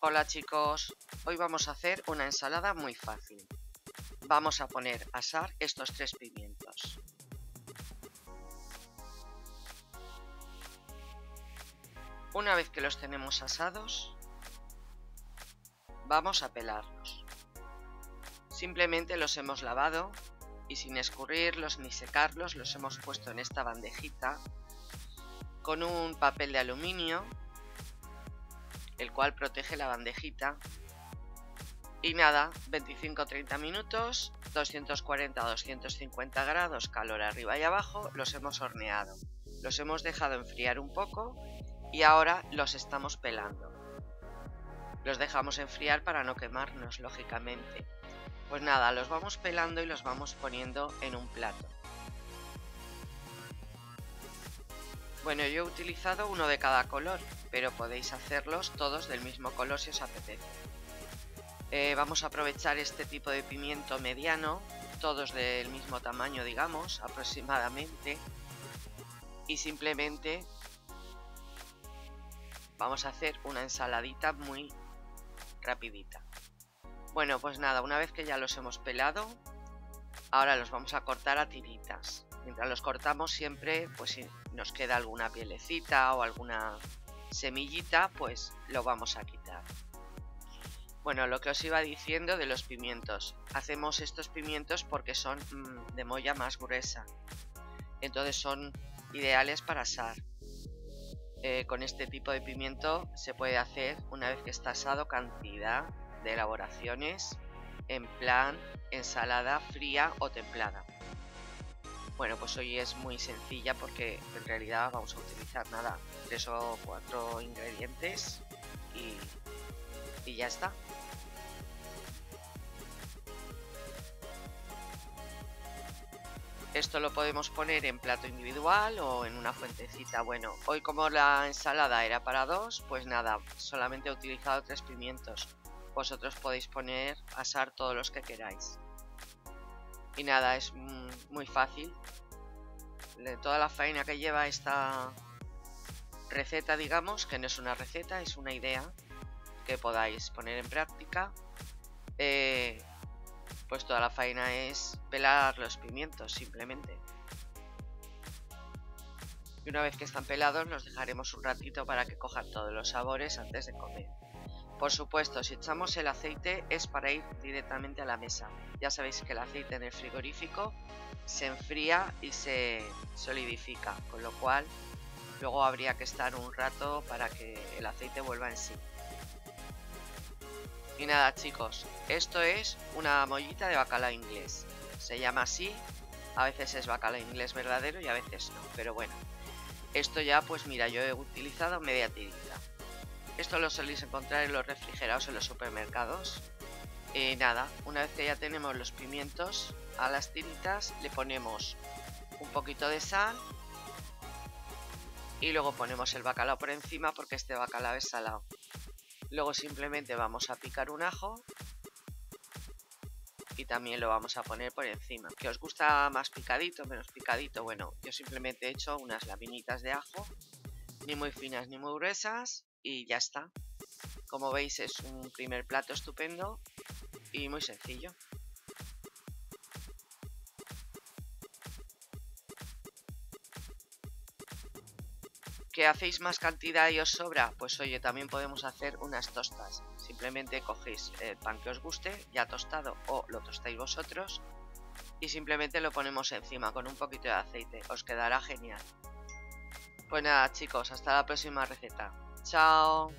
Hola chicos, hoy vamos a hacer una ensalada muy fácil. Vamos a poner a asar estos tres pimientos. Una vez que los tenemos asados, vamos a pelarlos. Simplemente los hemos lavado y sin escurrirlos ni secarlos los hemos puesto en esta bandejita con un papel de aluminio, el cual protege la bandejita. Y nada, 25-30 minutos, 240-250 grados, calor arriba y abajo, los hemos horneado. Los hemos dejado enfriar un poco y ahora los estamos pelando. Los dejamos enfriar para no quemarnos, lógicamente. Pues nada, los vamos pelando y los vamos poniendo en un plato. Bueno, yo he utilizado uno de cada color, pero podéis hacerlos todos del mismo color si os apetece. Vamos a aprovechar este tipo de pimiento mediano, todos del mismo tamaño, digamos, aproximadamente. Y simplemente vamos a hacer una ensaladita muy rapidita. Bueno, pues nada, una vez que ya los hemos pelado, ahora los vamos a cortar a tiritas. Mientras los cortamos siempre, pues si nos queda alguna pielecita o alguna semillita, pues lo vamos a quitar. Bueno, lo que os iba diciendo de los pimientos. Hacemos estos pimientos porque son de molla más gruesa. Entonces son ideales para asar. Con este tipo de pimiento se puede hacer, una vez que está asado, cantidad de elaboraciones en plan ensalada fría o templada. Bueno, pues hoy es muy sencilla porque en realidad vamos a utilizar nada, 3 o 4 ingredientes y ya está. Esto lo podemos poner en plato individual o en una fuentecita. Bueno, hoy como la ensalada era para 2, pues nada, solamente he utilizado 3 pimientos. Vosotros podéis poner, asar todos los que queráis. Y nada, es muy fácil. De toda la faena que lleva esta receta, digamos, que no es una receta, es una idea que podáis poner en práctica, pues toda la faena es pelar los pimientos, simplemente. Y una vez que están pelados, los dejaremos un ratito para que cojan todos los sabores antes de comer. Por supuesto, si echamos el aceite es para ir directamente a la mesa. Ya sabéis que el aceite en el frigorífico se enfría y se solidifica, con lo cual luego habría que estar un rato para que el aceite vuelva en sí. Y nada chicos, esto es una mollita de bacalao inglés. Se llama así, a veces es bacalao inglés verdadero y a veces no, pero bueno. Esto ya, pues mira, yo he utilizado media tirita. Esto lo soléis encontrar en los refrigerados, en los supermercados. Y nada, una vez que ya tenemos los pimientos a las tiritas, le ponemos un poquito de sal y luego ponemos el bacalao por encima porque este bacalao es salado. Luego simplemente vamos a picar un ajo y también lo vamos a poner por encima. ¿Qué os gusta más picadito, menos picadito? Bueno, yo simplemente he hecho unas laminitas de ajo, ni muy finas ni muy gruesas. Y ya está. Como veis es un primer plato estupendo y muy sencillo. ¿Qué hacéis más cantidad y os sobra? Pues oye, también podemos hacer unas tostas. Simplemente cogéis el pan que os guste, ya tostado o lo tostáis vosotros, y simplemente lo ponemos encima con un poquito de aceite. Os quedará genial. Pues nada chicos, hasta la próxima receta. Chao.